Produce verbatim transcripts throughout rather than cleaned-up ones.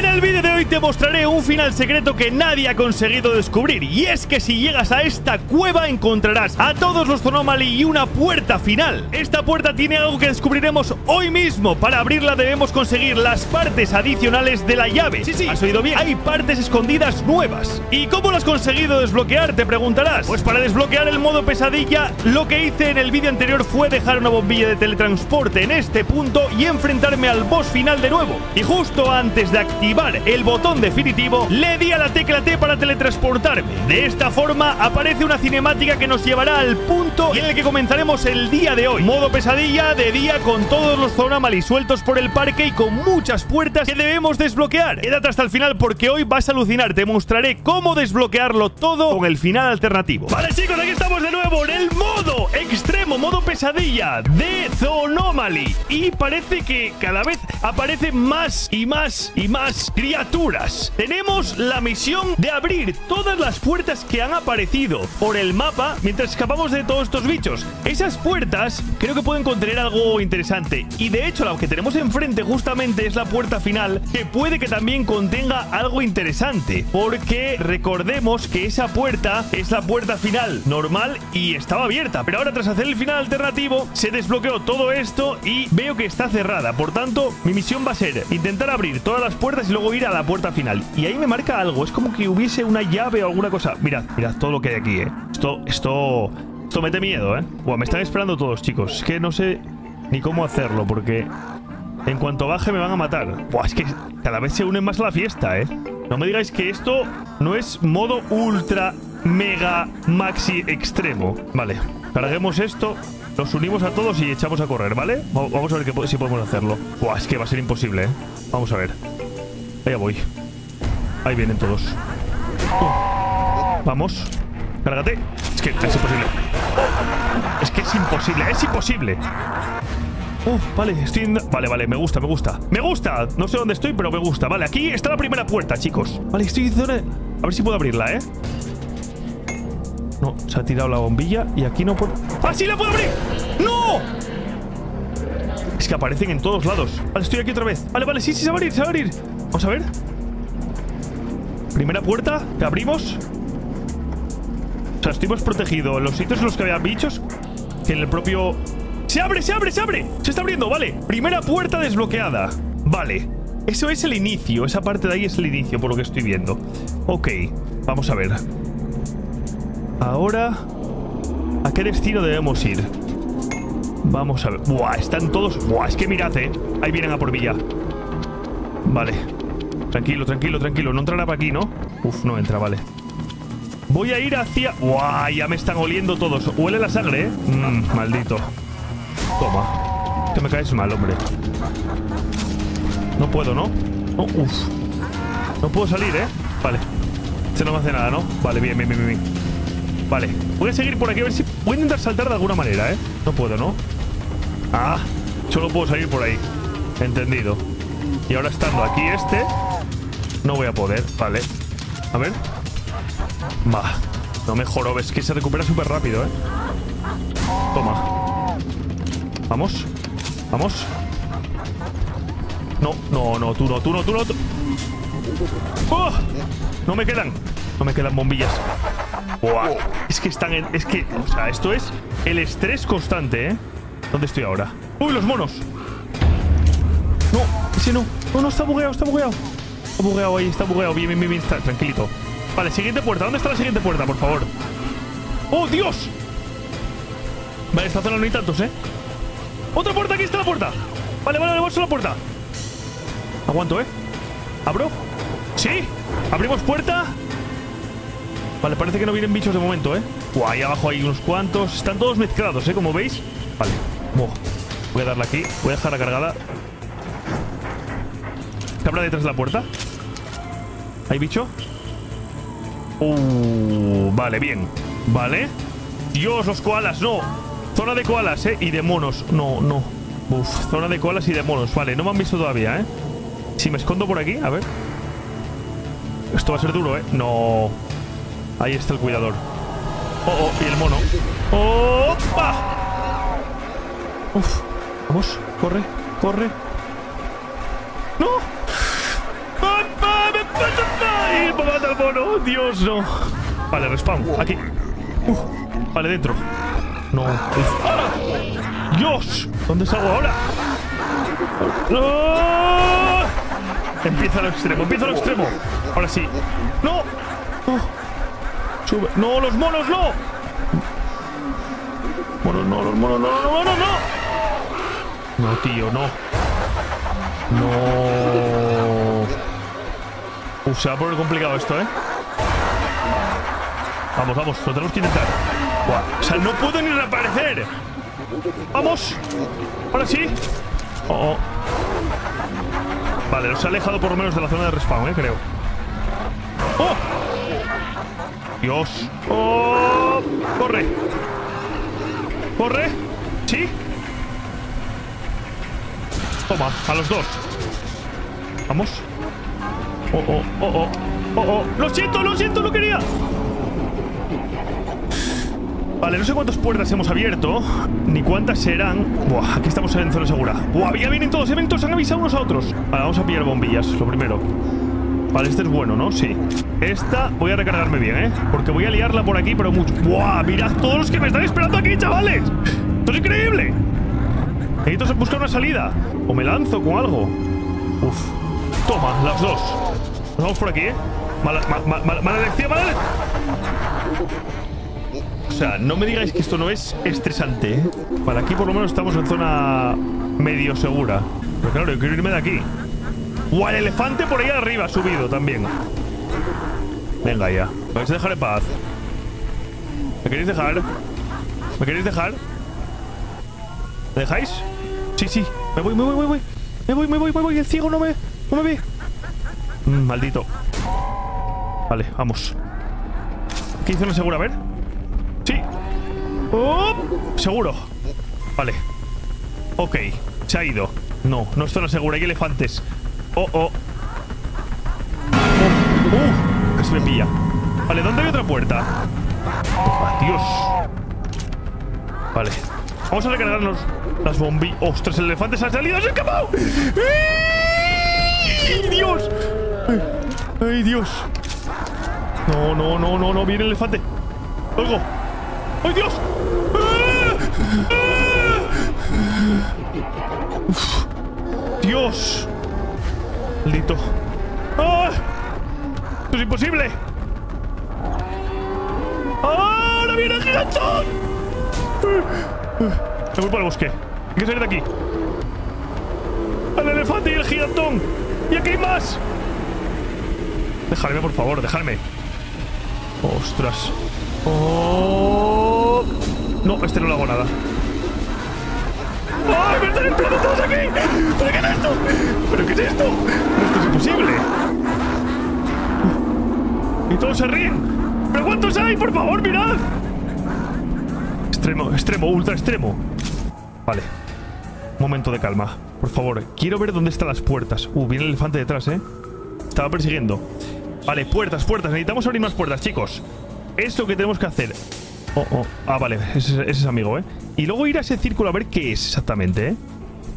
En el vídeo de hoy te mostraré un final secreto que nadie ha conseguido descubrir, y es que si llegas a esta cueva encontrarás a todos los Zoonomaly y una puerta final. Esta puerta tiene algo que descubriremos hoy mismo. Para abrirla debemos conseguir las partes adicionales de la llave. Sí, sí, has oído bien, hay partes escondidas nuevas. ¿Y cómo las has conseguido desbloquear?, te preguntarás. Pues para desbloquear el modo pesadilla, lo que hice en el vídeo anterior fue dejar una bombilla de teletransporte en este punto y enfrentarme al boss final de nuevo. Y justo antes de activar el botón definitivo, le di a la tecla T para teletransportarme. De esta forma aparece una cinemática que nos llevará al punto en el que comenzaremos el día de hoy. Modo pesadilla de día, con todos los Zoonomaly sueltos por el parque y con muchas puertas que debemos desbloquear. Quédate hasta el final porque hoy vas a alucinar. Te mostraré cómo desbloquearlo todo con el final alternativo. Vale, chicos, aquí estamos de nuevo en el modo extremo, modo pesadilla de Zoonomaly. Y parece que cada vez aparecen más y más y más criaturas. Tenemos la misión de abrir todas las puertas que han aparecido por el mapa mientras escapamos de todos estos bichos. Esas puertas creo que pueden contener algo interesante, y de hecho la que tenemos enfrente justamente es la puerta final, que puede que también contenga algo interesante, porque recordemos que esa puerta es la puerta final normal y estaba abierta, pero ahora tras hacer el final alternativo se desbloqueó todo esto y veo que está cerrada. Por tanto, mi misión va a ser intentar abrir todas las puertas y luego ir a la puerta final. Y ahí me marca algo, es como que hubiese una llave o alguna cosa. Mirad, mirad todo lo que hay aquí, eh. Esto, esto, esto mete miedo, eh. Buah, me están esperando todos, chicos. Es que no sé ni cómo hacerlo, porque en cuanto baje me van a matar. Buah, es que cada vez se unen más a la fiesta, eh. No me digáis que esto no es modo ultra, mega, maxi, extremo. Vale, carguemos esto, nos unimos a todos y echamos a correr, ¿vale? Vamos a ver que, si podemos hacerlo. Buah, es que va a ser imposible, ¿eh? Vamos a ver. Allá voy. Ahí vienen todos. Oh. Vamos. Cárgate. Es que es imposible. Es que es imposible. ¡Es imposible! Uh, vale, estoy en... Vale, vale, me gusta, me gusta. ¡Me gusta! No sé dónde estoy, pero me gusta. Vale, aquí está la primera puerta, chicos. Vale, estoy en zona... A ver si puedo abrirla, ¿eh? No, se ha tirado la bombilla y aquí no puedo... ¡Ah, sí la puedo abrir! ¡No! Es que aparecen en todos lados. Vale, estoy aquí otra vez. Vale, vale, sí, sí, se va a abrir, se va a abrir. Vamos a ver. Primera puerta, que abrimos. O sea, estoy más protegido en los sitios en los que había bichos que en el propio... ¡Se abre, se abre, se abre! Se está abriendo, vale. Primera puerta desbloqueada. Vale. Eso es el inicio. Esa parte de ahí es el inicio, por lo que estoy viendo. Ok, vamos a ver. Ahora, ¿a qué destino debemos ir? Vamos a ver. Buah, están todos... Buah, es que mirad, eh. Ahí vienen a por mí ya. Vale. Tranquilo, tranquilo, tranquilo. No entrará para aquí, ¿no? Uf, no entra, vale. Voy a ir hacia... Buah, ya me están oliendo todos. Huele la sangre, ¿eh? Mmm, maldito. Toma. Que me caes mal, hombre. No puedo, ¿no? No, uf. No puedo salir, ¿eh? Vale. Este no me hace nada, ¿no? Vale, bien, bien, bien, bien. Vale, voy a seguir por aquí a ver si voy a intentar saltar de alguna manera, ¿eh? No puedo, ¿no? Ah, solo puedo salir por ahí. Entendido. Y ahora estando aquí este, no voy a poder, vale. A ver. Bah, no me joro, ves que se recupera súper rápido, ¿eh? Toma. Vamos, vamos. No, no, no, tú no, tú no, tú no. Tú... ¡Oh! No me quedan, no me quedan bombillas. Wow. Es que están en... Es que... O sea, esto es el estrés constante, ¿eh? ¿Dónde estoy ahora? ¡Uy, los monos! No, ese no. No, no, está bugueado, está bugueado. Está bugueado ahí, está bugueado. Bien, bien, bien, está tranquilito. Vale, siguiente puerta. ¿Dónde está la siguiente puerta, por favor? ¡Oh, Dios! Vale, esta zona no hay tantos, ¿eh? ¡Otra puerta! ¡Aquí está la puerta! Vale, vale, vamos a la puerta. Aguanto, ¿eh? ¿Abro? ¡Sí! ¿Abrimos puerta? Vale, parece que no vienen bichos de momento, ¿eh? Buah, ahí abajo hay unos cuantos. Están todos mezclados, ¿eh? Como veis. Vale. Buah. Voy a darle aquí. Voy a dejarla cargada. ¿Qué habrá detrás de la puerta? ¿Hay bicho? Uh, vale, bien. Vale. Dios, los koalas, no. Zona de koalas, ¿eh? Y de monos. No, no. Uf, zona de koalas y de monos. Vale, no me han visto todavía, ¿eh? Si me escondo por aquí, a ver. Esto va a ser duro, ¿eh? No... Ahí está el cuidador. Oh, oh, y el mono. ¡Opa! Uf, vamos, corre, corre. ¡No! ¡Ah! salvo, no, Dios, no. Vale, respawn, aquí. Uf, vale, dentro. No. ¡Ah! ¡Dios! ¿Dónde salgo ahora? ¡No! Empieza lo extremo, empieza lo extremo. Ahora sí. ¡No! Oh. Sube. ¡No, los monos, no! Monos, no, los monos, no, no, monos, no. No, tío, no. No. Uf, se va a poner complicado esto, ¿eh? Vamos, vamos, lo tenemos que intentar. Buah. O sea, no puedo ni reaparecer. Vamos. Ahora sí. Oh, oh. Vale, nos ha alejado por lo menos de la zona de respawn, ¿eh? Creo. ¡Oh! Dios. ¡Oh! ¡Corre! ¡Corre! ¿Sí? Toma, a los dos. Vamos. ¡Oh, oh, oh, oh! ¡Oh, oh! ¡Lo siento, lo siento! ¡Lo quería! Vale, no sé cuántas puertas hemos abierto, ni cuántas serán. Buah, aquí estamos en zona segura. Buah, ya vienen todos, eventos, han avisado unos a otros. Vale, vamos a pillar bombillas, lo primero. Vale, este es bueno, ¿no? Sí. Esta voy a recargarme bien, ¿eh? Porque voy a liarla por aquí, pero mucho. Buah, mirad todos los que me están esperando aquí, chavales. Esto es increíble. Necesito buscar una salida. O me lanzo con algo. Uf. Toma, las dos. Nos vamos por aquí, ¿eh? Mala, ma, ma, ma, mala elección, mala elección. O sea, no me digáis que esto no es estresante, ¿eh? Para aquí por lo menos estamos en zona medio segura. Pero claro, yo quiero irme de aquí. ¡O el elefante por ahí arriba ha subido también! Venga ya. ¿Me vais a dejar en paz? ¿Me queréis dejar? ¿Me queréis dejar? ¿Me dejáis? Sí, sí. Me voy, me voy, me voy. Me voy, me voy, me voy. El ciego no me, no me ve. Mm, maldito. Vale, vamos. ¿Qué hizo una segura? A ver. Sí. Oh, seguro. Vale. Ok. Se ha ido. No, no estoy seguro. Hay elefantes. Oh, oh. Uh, uh, casi me pilla. Vale, ¿dónde hay otra puerta? Oh, Dios. Vale. Vamos a recargarnos las bombillas. ¡Ostras! El elefante se ha salido. ¡Se ha escapado! ¡Ay, Dios! ¡Ay, Dios! No, no, no, no, no. Viene el elefante. ¡Oigo! ¡Ay, Dios! ¡Ah! ¡Ah! Uf. ¡Dios! Maldito. ¡Ah! ¡Esto es imposible! ¡Ah! ¡Ahora viene el gigantón! Me voy para el bosque. Hay que salir de aquí. ¡El elefante y el gigantón! ¡Y aquí hay más! Dejadme, por favor, dejadme. ¡Ostras! Oh. No, este no le hago nada. ¡Ay, me están entrando todos aquí! ¿Pero qué es esto? ¿Pero qué es esto? ¡Esto es imposible! Y todos se ríen. ¿Pero cuántos hay? Por favor, mirad. Extremo, extremo, ultra extremo. Vale. Un momento de calma. Por favor, quiero ver dónde están las puertas. Uh, viene el elefante detrás, ¿eh? Estaba persiguiendo. Vale, puertas, puertas. Necesitamos abrir más puertas, chicos. Es lo que tenemos que hacer. Oh, oh. Ah, vale. Ese, ese es amigo, ¿eh? Y luego ir a ese círculo a ver qué es exactamente, ¿eh?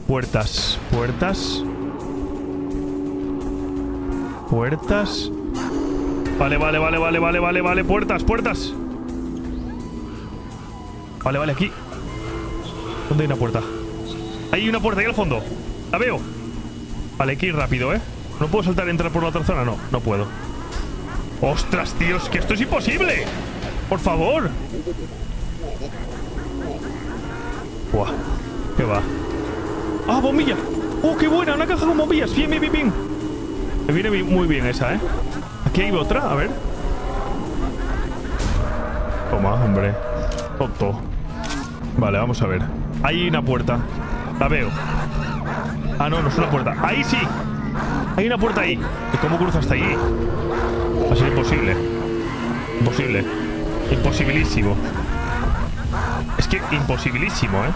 Puertas. Puertas. Puertas. Vale, vale, vale, vale, vale, vale, vale. Puertas, puertas. Vale, vale, aquí. ¿Dónde hay una puerta? Hay una puerta ahí al fondo. La veo. Vale, hay que ir rápido, ¿eh? No puedo saltar y entrar por la otra zona. No, no puedo. ¡Ostras, tíos! ¡Que esto es imposible! ¡Por favor! ¡Buah! ¿Qué va? ¡Ah, bombilla! ¡Oh, qué buena! ¡Una caja con bombillas! ¡Bien, bien, bien, bien! Me viene muy bien esa, ¿eh? Aquí hay otra, a ver. Toma, hombre. Toto. Vale, vamos a ver. Hay una puerta. La veo. Ah, no, no es una puerta. ¡Ahí sí! Hay una puerta ahí. ¿Y cómo cruzo hasta ahí? Va a ser imposible. Imposible. Imposibilísimo. Es que imposibilísimo, ¿eh?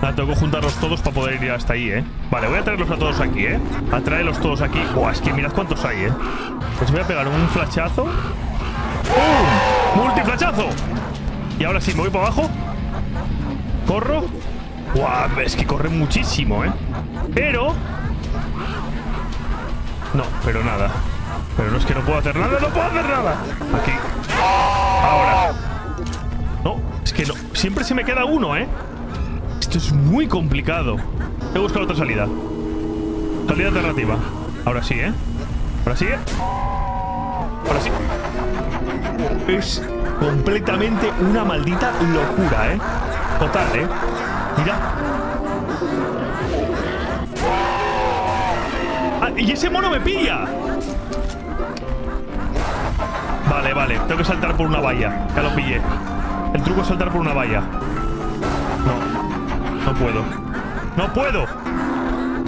Nada, tengo que juntarlos todos para poder ir hasta ahí, ¿eh? Vale, voy a traerlos a todos aquí, ¿eh? A traerlos todos aquí. Buah, es que mirad cuántos hay, ¿eh? Les voy a pegar un flachazo. ¡Bum! ¡Multiflachazo! Y ahora sí, me voy para abajo. Corro. Buah, es que corre muchísimo, ¿eh? Pero... No, pero nada. Pero no es que no puedo hacer nada, no puedo hacer nada. Aquí. Ahora. No, es que no. Siempre se me queda uno, ¿eh? Esto es muy complicado. He buscado otra salida. Salida alternativa. Ahora sí, ¿eh? Ahora sí, ¿eh? Ahora sí. Es completamente una maldita locura, ¿eh? Total, ¿eh? Mira. Ah, y ese mono me pilla. Vale, vale. Tengo que saltar por una valla. Ya lo pillé. El truco es saltar por una valla. No. No puedo. ¡No puedo!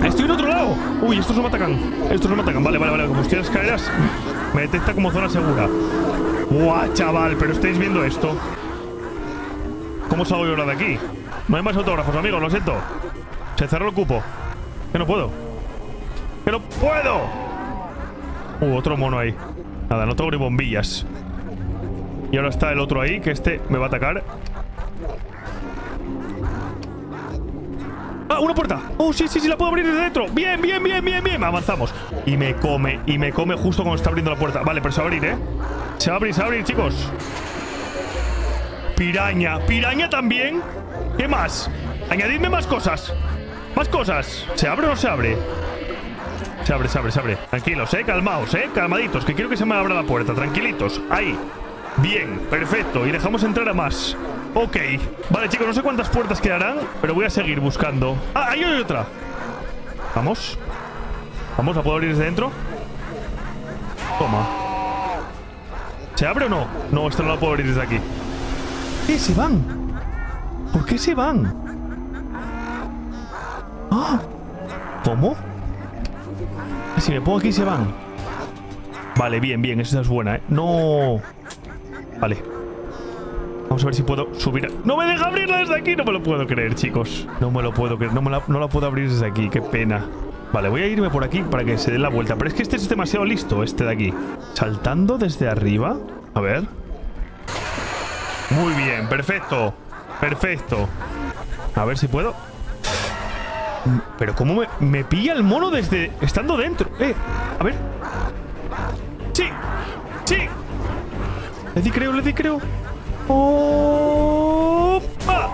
¡Estoy en otro lado! Uy, estos no me atacan. Estos no me atacan. Vale, vale, vale. Como estoy en las escaleras, me detecta como zona segura. ¡Guau, chaval! Pero estáis viendo esto. ¿Cómo salgo yo ahora de aquí? No hay más autógrafos, amigos. Lo siento. Se cerró el cupo. Que no puedo. ¡Que no puedo! Uh, otro mono ahí. Nada, no tengo ni bombillas. Y ahora está el otro ahí, que este me va a atacar. ¡Ah, una puerta! ¡Oh, sí, sí, sí! ¡La puedo abrir desde dentro! ¡Bien, bien, bien, bien, bien! Avanzamos. Y me come, y me come justo cuando está abriendo la puerta. Vale, pero se va a abrir, ¿eh? Se va a abrir, se va a abrir, chicos. Piraña. Piraña también. ¿Qué más? Añadidme más cosas. Más cosas. ¿Se abre o no se abre? Se abre, se abre, se abre. Tranquilos, eh, calmaos, eh, calmaditos. Que quiero que se me abra la puerta, tranquilitos. Ahí, bien, perfecto. Y dejamos entrar a más. Ok. Vale, chicos, no sé cuántas puertas quedarán, pero voy a seguir buscando. Ah, ahí hay otra. Vamos. Vamos, ¿la puedo abrir desde dentro? Toma. ¿Se abre o no? No, esta no la puedo abrir desde aquí. ¿Qué? ¿Se van? ¿Por qué se van? Ah, ¿cómo? Si me pongo aquí se van. Vale, bien, bien, esa es buena, ¿eh? No. Vale. Vamos a ver si puedo subir a... ¡No me deja abrirla desde aquí! No me lo puedo creer, chicos. No me lo puedo creer, no, me la, no la puedo abrir desde aquí, qué pena. Vale, voy a irme por aquí para que se dé la vuelta. Pero es que este es demasiado listo, este de aquí. Saltando desde arriba. A ver. Muy bien, perfecto. Perfecto. A ver si puedo. Pero cómo me, me pilla el mono desde... Estando dentro. Eh, a ver. ¡Sí! ¡Sí! Le di creo, le di creo. ¡Oh! ¡Ah!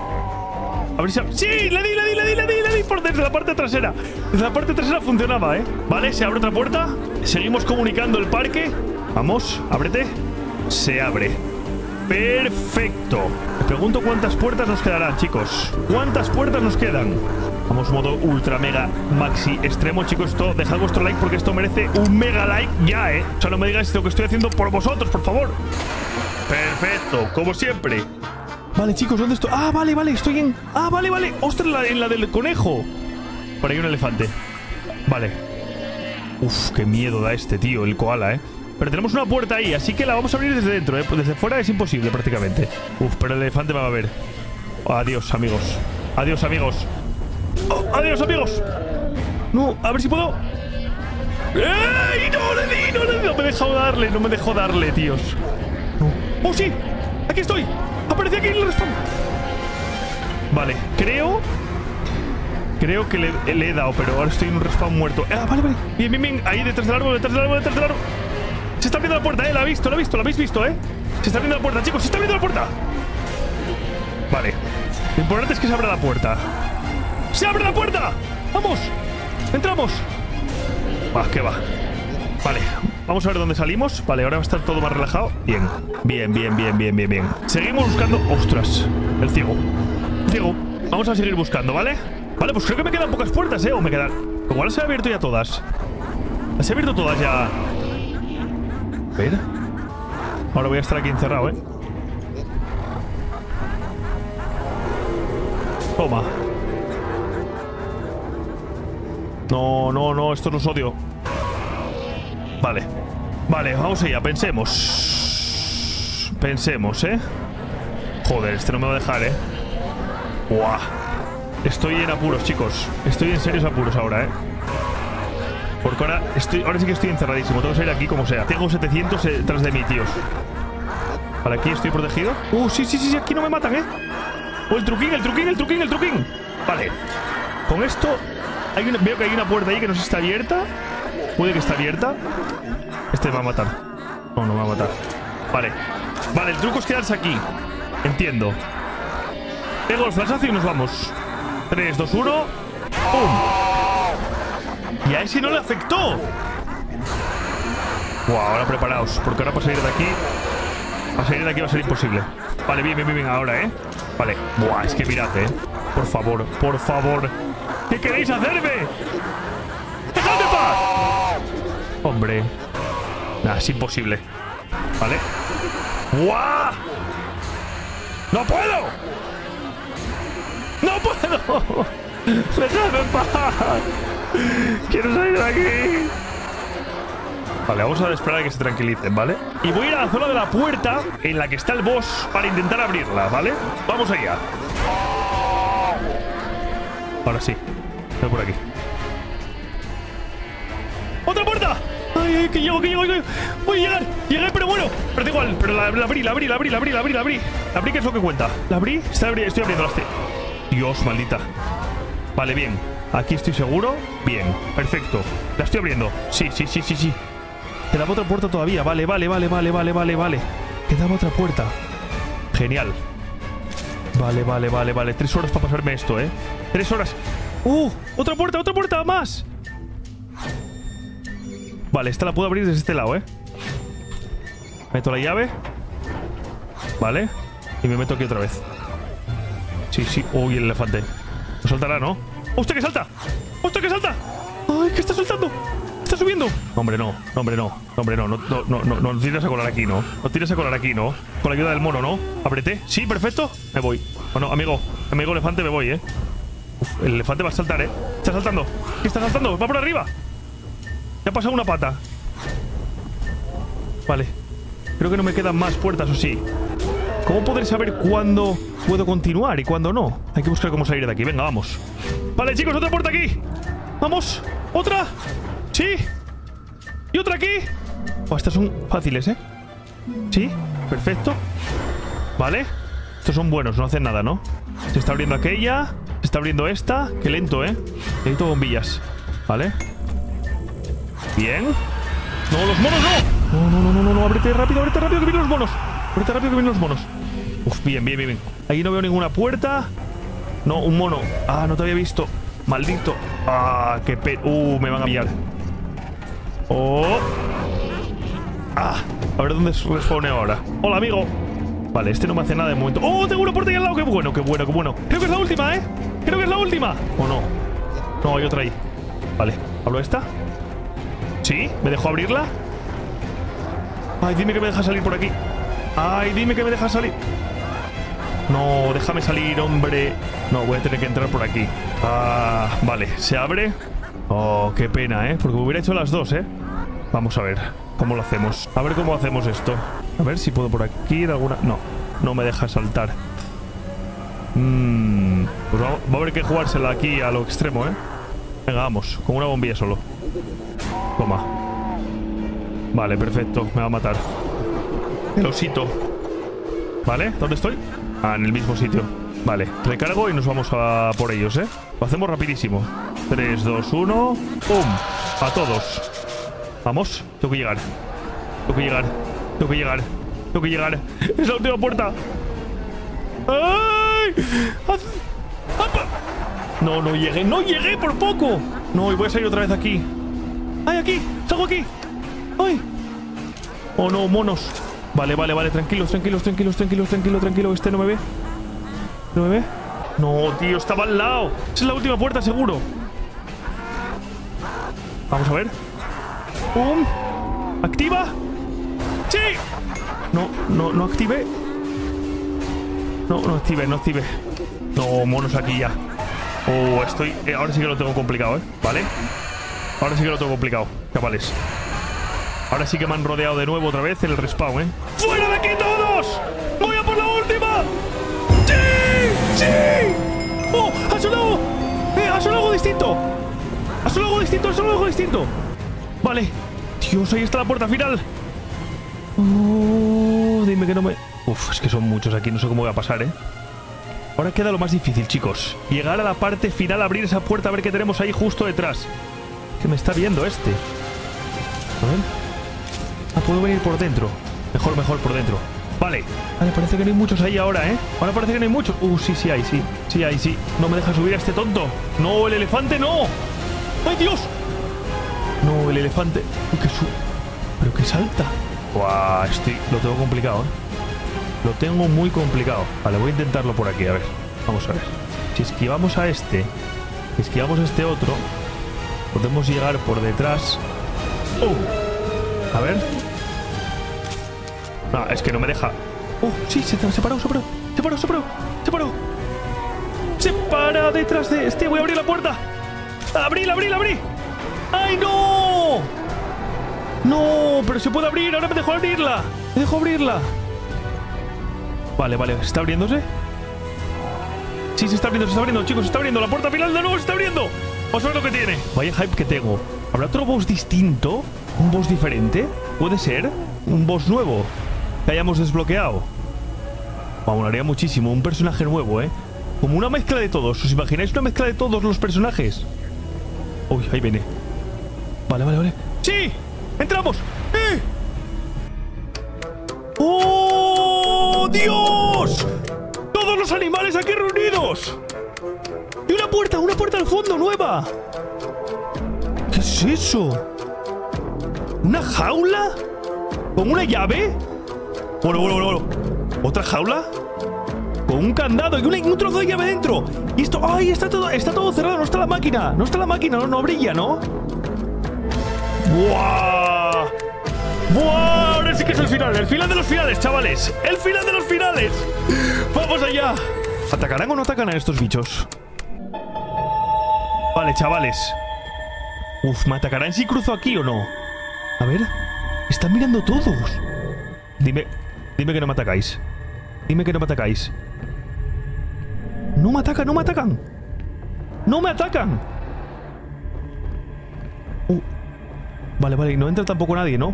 A ver si... ¡Sí! ¡Le di, le di, le di, le di, le di! Por desde la parte trasera. Desde la parte trasera funcionaba, ¿eh? Vale, se abre otra puerta. Seguimos comunicando el parque. Vamos, ábrete. Se abre. Perfecto. Me pregunto cuántas puertas nos quedarán, chicos. ¿Cuántas puertas nos quedan? Vamos modo ultra, mega, maxi, extremo. Chicos, esto, dejad vuestro like porque esto merece un mega like ya, ¿eh? O sea, no me digáis lo que estoy haciendo por vosotros, por favor. Perfecto, como siempre. Vale, chicos, ¿dónde estoy? Ah, vale, vale, estoy en... Ah, vale, vale. Ostras, la, en la del conejo. Por ahí un elefante. Vale. Uf, qué miedo da este, tío, el koala, ¿eh? Pero tenemos una puerta ahí, así que la vamos a abrir desde dentro, ¿eh? Desde fuera es imposible prácticamente. Uf, pero el elefante me va a ver. Adiós, amigos. Adiós, amigos. Oh, adiós, amigos. No, a ver si puedo. ¡Ey! ¡No le di! No, le, no me dejó darle, no me dejó darle, tíos. No. ¡Oh, sí! ¡Aquí estoy! ¡Aparece aquí en el respawn! Vale, creo... Creo que le, le he dado, pero ahora estoy en un respawn muerto. Ah, vale, vale. Bien, bien, bien. Ahí detrás del árbol, detrás del árbol, detrás del árbol. Se está abriendo la puerta, eh. La ha visto, la habéis visto, la habéis visto, eh. Se está abriendo la puerta, chicos. Se está abriendo la puerta. Vale. Lo importante es que se abra la puerta. ¡Se abre la puerta! ¡Vamos! ¡Entramos! ¡Ah, qué va! Vale, vamos a ver dónde salimos. Vale, ahora va a estar todo más relajado. Bien, bien, bien, bien, bien, bien, bien. Seguimos buscando... ¡Ostras! El ciego. El ciego. Vamos a seguir buscando, ¿vale? Vale, pues creo que me quedan pocas puertas, ¿eh? O me quedan... Igual se han abierto ya todas. Se han abierto todas ya. A ver. Ahora voy a estar aquí encerrado, ¿eh? Toma. No, no, no, esto no es odio. Vale. Vale, vamos allá, pensemos. Pensemos, ¿eh? Joder, este no me va a dejar, ¿eh? ¡Buah! Estoy en apuros, chicos. Estoy en serios apuros ahora, ¿eh? Porque ahora, estoy, ahora sí que estoy encerradísimo. Tengo que salir aquí como sea. Tengo setecientos detrás de mí, tíos. Vale, aquí estoy protegido. ¡Uh, sí, sí, sí! Aquí no me matan, ¿eh? ¡Oh, el truquín, el truquín, el truquín, el truquín! Vale. Con esto... Hay una, veo que hay una puerta ahí que no está abierta. Puede que esté abierta. Este me va a matar. No, no me va a matar. Vale. Vale, el truco es quedarse aquí. Entiendo. Pego el flashazo y nos vamos. tres, dos, uno. ¡Pum! Y a ese no le afectó. Wow, ahora preparaos. Porque ahora para salir de aquí... Para salir de aquí va a ser imposible. Vale, bien, bien, bien, ahora, ¿eh? Vale. Buah, es que mirad, ¿eh? Por favor, por favor. ¿Qué queréis hacerme? ¡Dejad de paz! Hombre. Nah, es imposible. Vale. ¡Guau! ¡No puedo! ¡No puedo! ¡Dejadme en paz! ¡Quiero salir de aquí! Vale, vamos a esperar a que se tranquilicen, ¿vale? Y voy a ir a la zona de la puerta en la que está el boss para intentar abrirla, ¿vale? Vamos allá. Ahora sí. Voy por aquí. ¡Otra puerta! ¡Ay, ay, que llego, que llego, que llego! ¡Voy a llegar! ¡Llegué, pero bueno! Pero da igual, pero la, la abrí, la abrí, la abrí, la abrí, la abrí, la abrí. La abrí, que es lo que cuenta. La abrí, está abri estoy abriendo las... Dios, maldita. Vale, bien. Aquí estoy seguro. Bien, perfecto. La estoy abriendo. Sí, sí, sí, sí, sí. Quedaba otra puerta todavía. Vale, vale, vale, vale, vale, vale, vale. Quedaba otra puerta. Genial. Vale, vale, vale, vale. Tres horas para pasarme esto, ¿eh? Tres horas. ¡Uh! ¡Otra puerta, otra puerta! ¡Más! Vale, esta la puedo abrir desde este lado, ¿eh? Meto la llave. Vale. Y me meto aquí otra vez. Sí, sí. ¡Uy, el elefante! No saltará, ¿no? ¡Hostia, que salta! ¡Hostia, que salta! ¡Ay, que está saltando! ¡Está subiendo! Hombre, no. Hombre, no. Hombre, no. No, no, no, no, no, no tires a colar aquí, ¿no? No tires a colar aquí, ¿no? Con la ayuda del mono, ¿no? Apreté. Sí, perfecto. Me voy. Bueno, amigo. Amigo elefante, me voy, ¿eh? Uf, el elefante va a saltar, ¿eh? Está saltando. ¿Qué está saltando? ¡Va por arriba! Ya ha pasado una pata. Vale. Creo que no me quedan más puertas, ¿o sí? ¿Cómo podré saber cuándo puedo continuar y cuándo no? Hay que buscar cómo salir de aquí. Venga, vamos. Vale, chicos, otra puerta aquí. Vamos. Otra. Sí. Y otra aquí. Oh, estas son fáciles, ¿eh? Sí. Perfecto. Vale. Estos son buenos, no hacen nada, ¿no? Se está abriendo aquella. Se está abriendo esta. Qué lento, ¿eh? Necesito bombillas. Vale. Bien. No, los monos no. No, no, no, no, no, no. Ábrete rápido, ábrete rápido que vienen los monos. Ábrete rápido que vienen los monos. Uf, bien, bien, bien, bien. Ahí no veo ninguna puerta. No, un mono. Ah, no te había visto. Maldito. Ah, qué pe... Uh, me van a pillar. Oh. Ah, a ver dónde respawneo ahora. Hola, amigo. Vale, este no me hace nada de momento. ¡Oh, tengo una puerta ahí al lado! ¡Qué bueno, qué bueno, qué bueno! Creo que es la última, ¿eh? Creo que es la última. ¿O no? No, hay otra ahí. Vale, ¿hablo esta? ¿Sí? ¿Me dejó abrirla? Ay, dime que me deja salir por aquí. Ay, dime que me deja salir. No, déjame salir, hombre. No, voy a tener que entrar por aquí. Ah, vale, se abre. Oh, qué pena, ¿eh? Porque me hubiera hecho las dos, ¿eh? Vamos a ver cómo lo hacemos. A ver cómo hacemos esto. A ver si puedo por aquí ir alguna... No, no me deja saltar. Mmm... Pues va, va a haber que jugársela aquí a lo extremo, ¿eh? Venga, vamos. Con una bombilla solo. Toma. Vale, perfecto. Me va a matar. El osito. ¿Vale? ¿Dónde estoy? Ah, en el mismo sitio. Vale. Recargo y nos vamos a por ellos, ¿eh? Lo hacemos rapidísimo. tres, dos, uno... ¡Pum! A todos. Vamos. Tengo que llegar. Tengo que llegar. Tengo que llegar. Tengo que llegar. Es la última puerta. ¡Ay! No, no llegué. ¡No llegué por poco! No, y voy a salir otra vez aquí. ¡Ay, aquí! ¡Salgo aquí! ¡Ay! ¡Oh, no, monos! Vale, vale, vale. Tranquilos, tranquilos, tranquilos, tranquilos, tranquilo, tranquilo. Este no me ve. ¿No me ve? No, tío. Estaba al lado. Esa es la última puerta, seguro. Vamos a ver. ¡Pum! ¡Activa! ¡Sí! No, no, no active. No, no active, no active. No, monos aquí ya. Oh, estoy... Eh, ahora sí que lo tengo complicado, ¿eh? Vale. Ahora sí que lo tengo complicado, chavales. Ahora sí que me han rodeado de nuevo otra vez en el respawn, ¿eh? ¡Fuera de aquí todos! ¡Voy a por la última! ¡Sí! ¡Sí! ¡Oh! ¡Ha sonado! ¡Eh! ¡Ha sonado algo distinto! ¡Ha sonado algo distinto! ¡Ha sonado algo distinto! Vale. Dios, ahí está la puerta final. Oh, dime que no me... Uf, es que son muchos aquí, no sé cómo voy a pasar, ¿eh? Ahora queda lo más difícil, chicos. Llegar a la parte final, abrir esa puerta, a ver qué tenemos ahí justo detrás. Que me está viendo este. A ver. Ah, puedo venir por dentro. Mejor, mejor por dentro. Vale. Vale, parece que no hay muchos ahí ahora, ¿eh? Ahora parece que no hay muchos. Uh, sí, sí hay, sí. Sí hay, sí. No me deja subir a este tonto. No, el elefante, no. ¡Ay, Dios! No, el elefante. Uh, que su... Pero que salta. Buah, este... Lo tengo complicado, ¿eh? Lo tengo muy complicado. Vale, voy a intentarlo por aquí, a ver. Vamos a ver. Si esquivamos a este, si esquivamos a este otro, podemos llegar por detrás. ¡Oh! A ver. No, es que no me deja. ¡Oh! Sí, se, se paró, se paró. Se paró, se paró. Se paró. Se para detrás de este. Voy a abrir la puerta. ¡Abrí, la abrí, la abrí! ¡Ay, no! ¡No! Pero se puede abrir. Ahora me dejó abrirla. Me dejó abrirla. Vale, vale. ¿Está abriéndose? Sí, se está abriendo, se está abriendo, chicos. Se está abriendo. La puerta final de nuevo se está abriendo. Vamos a ver lo que tiene. Vaya hype que tengo. ¿Habrá otro boss distinto? ¿Un boss diferente? ¿Puede ser? ¿Un boss nuevo? Que hayamos desbloqueado. Vamos, molaría muchísimo. Un personaje nuevo, ¿eh? Como una mezcla de todos. ¿Os imagináis una mezcla de todos los personajes? Uy, ahí viene. Vale, vale, vale. ¡Sí! ¡Entramos! ¡Eh! ¡Oh, Dios! ¡Todos los animales aquí reunidos! ¡Y una puerta! ¡Una puerta al fondo nueva! ¿Qué es eso? ¿Una jaula? ¿Con una llave? Bueno, bueno, bueno, bueno. ¿Otra jaula? Con un candado y una, un trozo de llave dentro. Y esto... ¡Ay! Está todo, está todo cerrado. No está la máquina. No está la máquina. No, no brilla, ¿no? ¡Buah! ¡Buah! Ahora sí que es el final. El final de los finales, chavales. ¡El final de los finales! ¡Vamos allá! ¿Atacarán o no atacan a estos bichos? Vale, chavales. Uf, ¿me atacarán si cruzo aquí o no? A ver. Están mirando todos. Dime... Dime que no me atacáis. Dime que no me atacáis. No me atacan, no me atacan. No me atacan. Uh, vale, vale. No entra tampoco nadie, ¿no?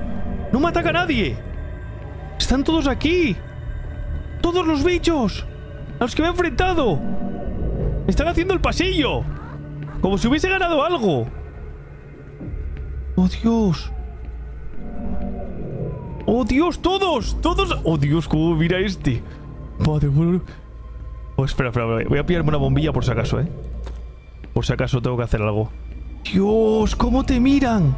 No me ataca nadie. Están todos aquí. Todos los bichos. A los que me he enfrentado. Me están haciendo el pasillo. Como si hubiese ganado algo. ¡Oh, Dios! ¡Oh, Dios! ¡Todos! ¡Todos! ¡Oh, Dios! ¡Cómo mira este! Madre mía. Oh, espera, espera, voy a pillarme una bombilla por si acaso, ¿eh? Por si acaso tengo que hacer algo. ¡Dios! ¡Cómo te miran!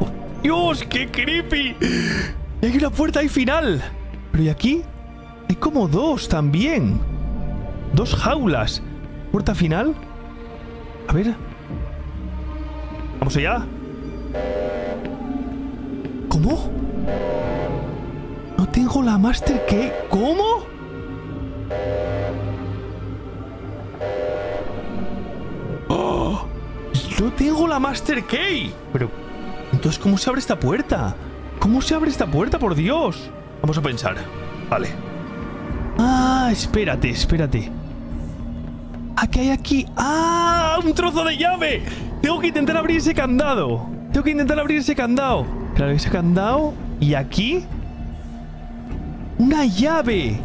¡Oh, Dios! ¡Qué creepy! Y hay una puerta ahí final. Pero ¿y aquí? Hay como dos también. Dos jaulas. ¿Puerta final? A ver... ¿Vamos allá? ¿Cómo? No tengo la Master Key. ¿Cómo? ¡Oh! No tengo la Master Key. Pero, entonces, ¿cómo se abre esta puerta? ¿Cómo se abre esta puerta, por Dios? Vamos a pensar. Vale. Ah, espérate, espérate. ¿Ah, qué hay aquí? ¡Ah! ¡Un trozo de llave! Tengo que intentar abrir ese candado. Tengo que intentar abrir ese candado. Claro, ese candado. Y aquí... ¡Una llave!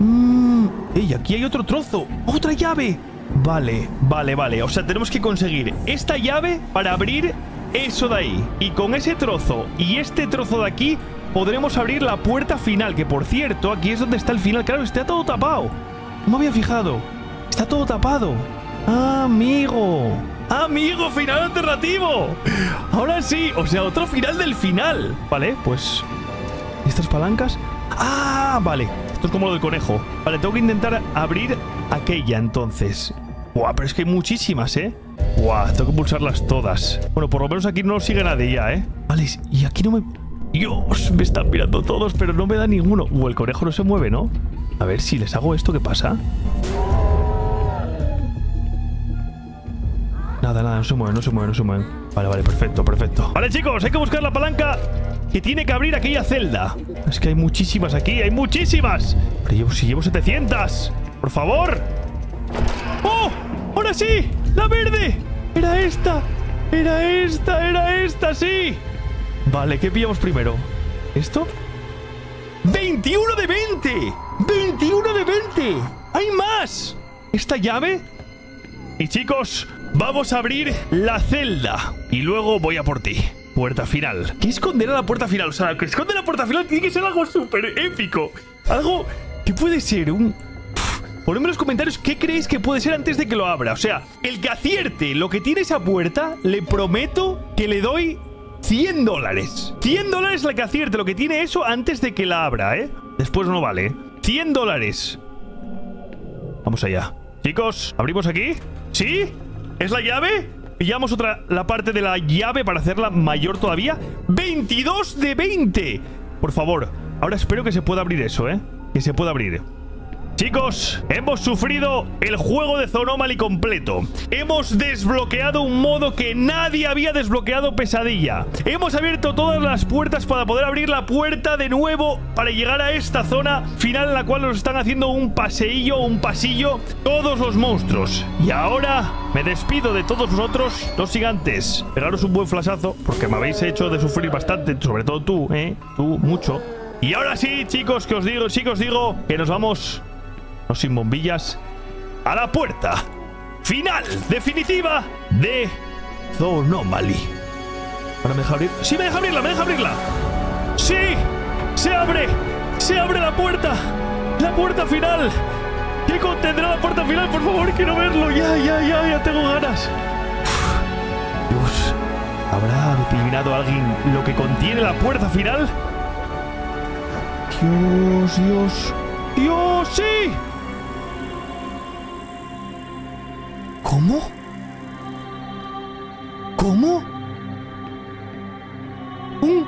Mm. ¡Ey! Aquí hay otro trozo. ¡Otra llave! Vale, vale, vale. O sea, tenemos que conseguir esta llave para abrir eso de ahí. Y con ese trozo y este trozo de aquí podremos abrir la puerta final. Que, por cierto, aquí es donde está el final. Claro, está todo tapado. No me había fijado. Está todo tapado. ¡Ah, amigo! ¡Amigo! ¡Final alternativo! Ahora sí, o sea, otro final del final. Vale, pues... ¿Estas palancas? ¡Ah! Vale, esto es como lo del conejo. Vale, tengo que intentar abrir aquella, entonces. ¡Buah! Pero es que hay muchísimas, ¿eh? ¡Buah! Tengo que pulsarlas todas. Bueno, por lo menos aquí no sigue nadie ya, ¿eh? Vale, y aquí no me... ¡Dios! Me están mirando todos, pero no me da ninguno. ¡Uh! El conejo no se mueve, ¿no? A ver, si les hago esto, ¿qué pasa? Nada, nada, no se mueven, no se mueven, no se mueven. Vale, vale, perfecto, perfecto. Vale, chicos, hay que buscar la palanca que tiene que abrir aquella celda. Es que hay muchísimas aquí, hay muchísimas. Pero yo, si llevo setecientas. Por favor. ¡Oh! ¡Ahora sí! ¡La verde! Era esta, era esta, era esta, sí. Vale, ¿qué pillamos primero? ¿Esto? ¡veintiuno de veinte! ¡veintiuno de veinte! ¡Hay más! ¿Esta llave? Y chicos... Vamos a abrir la celda y luego voy a por ti. Puerta final. ¿Qué esconderá la puerta final? O sea, lo que esconde la puerta final tiene que ser algo súper épico. Algo que puede ser un... Ponedme en los comentarios qué creéis que puede ser antes de que lo abra. O sea, el que acierte lo que tiene esa puerta, le prometo que le doy cien dólares. cien dólares la que acierte lo que tiene eso antes de que la abra, ¿eh? Después no vale. cien dólares. Vamos allá. Chicos, ¿abrimos aquí? ¿Sí? ¿Es la llave? Pillamos otra, la parte de la llave para hacerla mayor todavía. ¡veintidós de veinte! Por favor, ahora espero que se pueda abrir eso, ¿eh? Que se pueda abrir. Chicos, hemos sufrido el juego de Zoonomaly completo. Hemos desbloqueado un modo que nadie había desbloqueado, pesadilla. Hemos abierto todas las puertas para poder abrir la puerta de nuevo para llegar a esta zona final en la cual nos están haciendo un paseillo, un pasillo, todos los monstruos. Y ahora me despido de todos vosotros, no sin antes pegaros un buen flashazo, porque me habéis hecho de sufrir bastante, sobre todo tú, ¿eh? Tú, mucho. Y ahora sí, chicos, que os digo, chicos, digo que nos vamos... No sin bombillas, a la puerta final, definitiva de Zoonomaly. ¿Ahora me deja abrir? ¡Sí, me deja abrirla, me deja abrirla! ¡Sí! ¡Se abre! ¡Se abre la puerta! ¡La puerta final! ¿Qué contendrá la puerta final? Por favor, quiero verlo. Ya, ya, ya, ya tengo ganas. Uf. Dios, ¿habrá adivinado alguien lo que contiene la puerta final? Dios, Dios... ¡Dios, sí! ¿Cómo? ¿Cómo? ¿Un?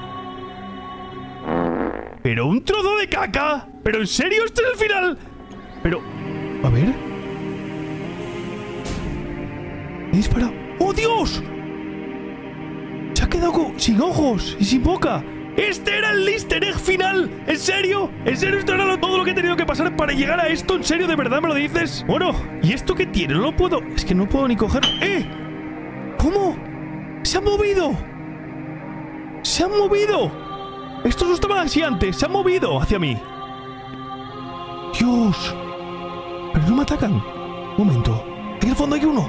¿Pero un trozo de caca? ¿Pero en serio este es el final? Pero... A ver... He disparado... ¡Oh, Dios! Se ha quedado con... sin ojos y sin boca... ¡Este era el easter egg final! ¿En serio? ¿En serio esto era lo, todo lo que he tenido que pasar para llegar a esto? ¿En serio? ¿De verdad me lo dices? Bueno, ¿y esto qué tiene? No lo puedo... Es que no puedo ni coger... ¡Eh! ¿Cómo? ¡Se ha movido! ¡Se ha movido! Estos no estaban así antes. ¡Se ha movido hacia mí! ¡Dios! Pero no me atacan. Un momento. Aquí en el fondo hay uno.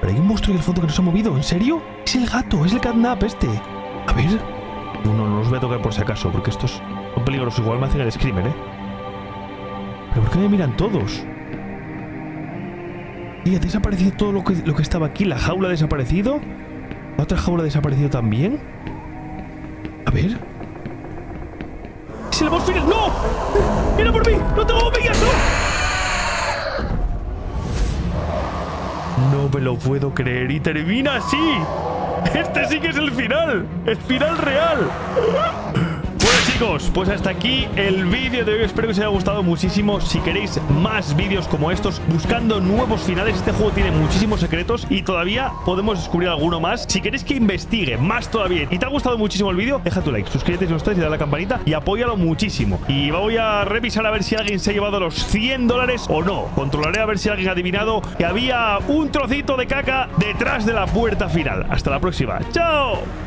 Pero hay un monstruo en el fondo que nos ha movido. ¿En serio? Es el gato. Es el catnap este. A ver... No, no los voy a tocar por si acaso, porque estos son peligrosos. Igual me hacen el screamer, ¿eh? ¿Pero por qué me miran todos? Y ha desaparecido todo lo que, lo que estaba aquí. La jaula ha desaparecido. La otra jaula ha desaparecido también. A ver. ¡Se le hemos final! ¡No! ¡Mira por mí! ¡No tengo bombillas! ¡No! No me lo puedo creer. Y termina así. Este sí que es el final, el final real. Bueno, chicos, pues hasta aquí el vídeo de hoy. Espero que os haya gustado muchísimo. Si queréis más vídeos como estos, buscando nuevos finales, este juego tiene muchísimos secretos y todavía podemos descubrir alguno más. Si queréis que investigue más todavía y te ha gustado muchísimo el vídeo, deja tu like, suscríbete si no estás y dale a la campanita y apóyalo muchísimo. Y voy a revisar a ver si alguien se ha llevado los cien dólares o no. Controlaré a ver si alguien ha adivinado que había un trocito de caca detrás de la puerta final. Hasta la próxima. ¡Chao!